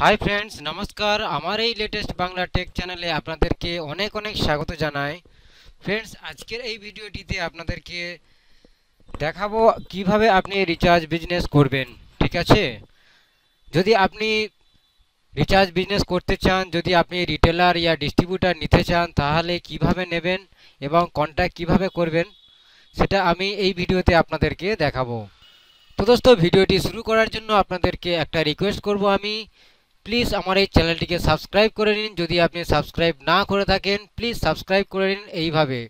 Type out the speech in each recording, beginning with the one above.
हाय friends नमस्कार हमारे latest Bangla tech channel अपन के अनेक अनेक स्वागत जानाई। फ्रेंड्स आजकल भिडियोटी अपन के देखो किभाबे अपनी रिचार्ज बिजनेस करबें। ठीक है, जदि आपनी रिचार्ज बिजनेस करते चान, जदि आपनी रिटेलर या डिस्ट्रीब्यूटर निते चान, ताहले किभाबे नेबेन एवं कन्टैक्ट किभाबे करबेन सेटा आमी एई भिडियोते आपनादेर के देखाबो। तो दोस्तों भिडियोटी शुरू करार जन्य आपनादेर के एकटा रिक्वेस्ट करब, आमी प्लिज हमारे चैनल के सबसक्राइब कर नीन। जदि आपनी सबसक्राइब ना कर थकें प्लिज सबसक्राइब कर नीन ये।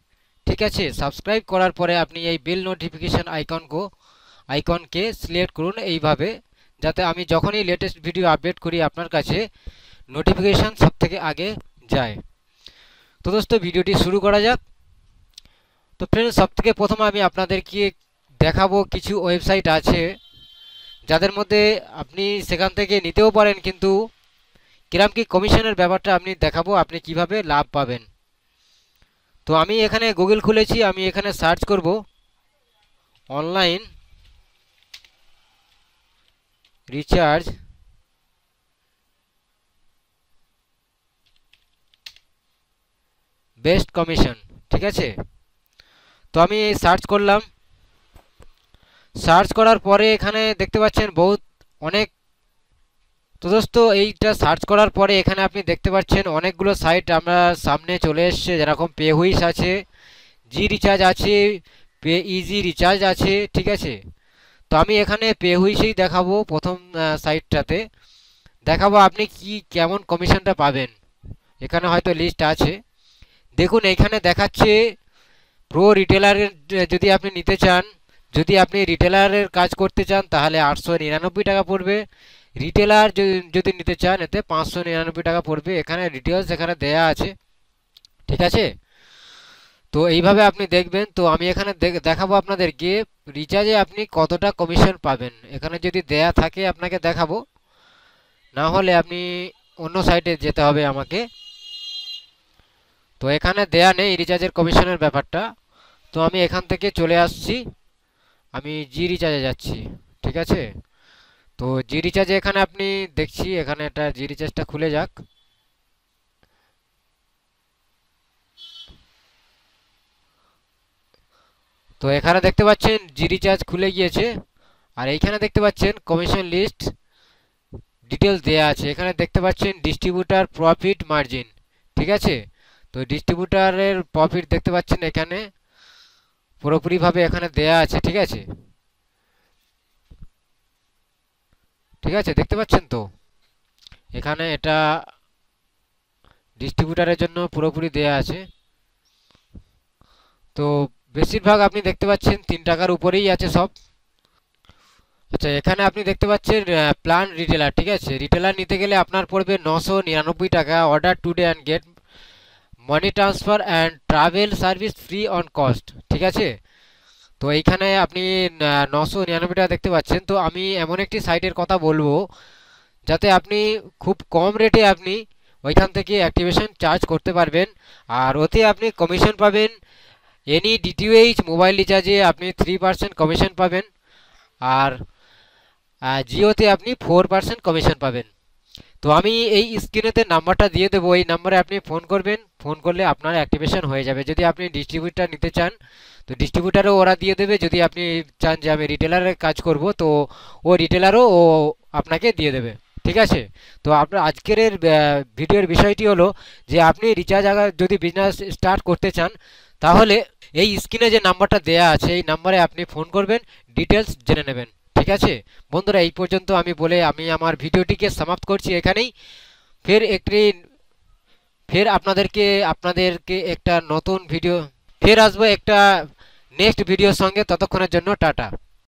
ठीक है, सबसक्राइब करार पर अपनी ये बेल नोटिफिकेशन आइकन के सिलेक्ट कर, जाते आमी जखनी लेटेस्ट भिडियो आपडेट करी आपनार काछे नोटिफिकेशन सबथेके आगे जाए। तो दोस्तों भिडियोटी शुरू करा जाक। तो फ्रेंड्स सबथेके प्रथम आमी आपनादेरके देखाबो किछु वेबसाइट आछे যাদের মধ্যে আপনি সেখান থেকে নিতেও পারেন, কিন্তু কিরাম কি কমিশনের ব্যাপারটা আমি দেখাবো, আপনি কিভাবে লাভ পাবেন। তো আমি এখানে গুগল খুলেছি, আমি এখানে সার্চ করব অনলাইন রিচার্জ বেস্ট কমিশন। ঠিক আছে, তো আমি সার্চ করলাম। सार्च करार परे एखाने देखते पाच्छेन बहुत अनेक। तो दोस्तों एइटा सार्च करार परे एखाने आपनी देखते पाच्छेन अनेकगुलो साइट आमरा सामने चले एसेछे, जेरकम पे हुइस आछे, जी रिचार्ज आछे, पे इजी रिचार्ज आछे। ठीक आछे, तो आमी एखाने पे हुइसई देखाबो, प्रथम साइटटाते देखाबो आपनी कि केमन कमिशनटा पाबेन। एखाने हयतो लिस्ट आछे, देखुन एखाने देखाच्छे प्रो रिटेलारेर जदि आपनि निते चान, जदि आपनी रिटेलारेर काज करते चान ताहले 899 टाका पड़बे, रिटेलार जदि निते चान एते 599 टाका पड़बे। एखाने डिटेल्स एखाने देया आछे। ठीक आछे, तो এইভাবে আপনি দেখবেন। তো আমি এখানে দেখাবো আপনাদেরকে রিচার্জে আপনি কতটা কমিশন পাবেন, এখানে যদি দেয়া থাকে আপনাকে দেখাবো, না হলে আপনি অন্য সাইটে যেতে হবে আমাকে। তো এখানে দেয়া নেই রিচার্জের কমিশনের ব্যাপারটা। তো আমি এখান থেকে চলে আসছি, আমি জি রিচার্জে যাচ্ছি। ঠিক আছে, তো জি রিচার্জে এখানে আপনি দেখছি এখানে এটা জি রিচার্জটা খুলে যাক। তো এখানে দেখতে পাচ্ছেন জি রিচার্জ খুলে গিয়েছে, আর এইখানে দেখতে পাচ্ছেন কমিশন লিস্ট ডিটেলস দেয়া আছে। এখানে দেখতে পাচ্ছেন ডিস্ট্রিবিউটার প্রফিট মার্জিন। ঠিক আছে, তো ডিস্ট্রিবিউটারের প্রফিট দেখতে পাচ্ছেন এখানে पुरोपुरी भावे एखाने देया आछे। ठीक आछे, ठीक आछे, देखते पाच्छेन। तो एखाने एटा डिस्ट्रीब्यूटारेर जन्य पुरोपुरी देया आछे। तो बेशिरभाग आपनि देखते पाच्छेन 3 टाकार उपरेई आछे सब। अच्छा, एखाने आपनि देखते पाच्छेन प्लान रिटेलर। ठीक आछे, रिटेलर निते गेले आपनार पड़बे 999 टाका। Order today and get money transfer and travel service free on cost. ठीक है, तो ये अपनी 999 टाका देखते पाच्छेन। तो आमी एमन एक साइटेर कथा बोलबो जाते आपनी खूब कम रेटे अपनी ओइखान थेके एक्टिवेशन चार्ज करते पारबेन, आर ओते आपनी कमिशन पाबेन। एनी DTH मोबाइल रिचार्जे आपनी 3% कमिशन पाबेन, आर जिओते आपनी 4% कमिशन पाबेन। তো আমি এই স্ক্রিনেতে নাম্বারটা দিয়ে দেব, এই নম্বরে আপনি ফোন করবেন। ফোন করলে আপনার অ্যাক্টিভেশন হয়ে যাবে। যদি আপনি ডিস্ট্রিবিউটার নিতে চান তো ডিস্ট্রিবিউটারও ওরা দিয়ে দেবে। যদি আপনি চান যে আমি রিটেলারে কাজ করব, তো ও রিটেলারও ও আপনাকে দিয়ে দেবে। ঠিক আছে, তো আপনার আজকের ভিডিওর বিষয়টি হলো যে আপনি রিচার্জ যদি বিজনেস স্টার্ট করতে চান, তাহলে এই স্ক্রিনে যে নাম্বারটা দেয়া আছে এই নম্বরে আপনি ফোন করবেন, ডিটেলস জেনে নেবেন। ঠিক আছে বন্ধুরা, এই পর্যন্ত আমি আমার ভিডিওটিকে সমাপ্ত করছি এখানেই। ফের আপনাদেরকে একটা নতুন ভিডিও ফের আসবো একটা নেক্সট ভিডিওর সঙ্গে। ততক্ষণের জন্য টাটা।